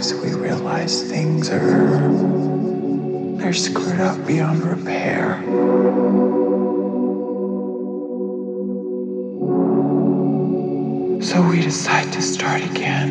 lives, we realize things are screwed up beyond repair. So we decide to start again.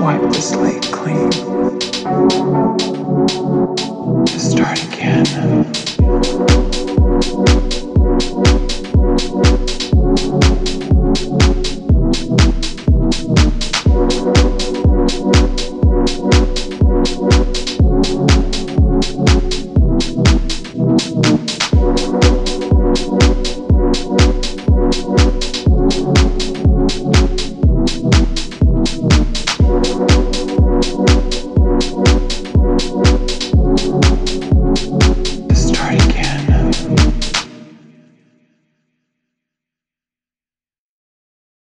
Wipe the slate clean.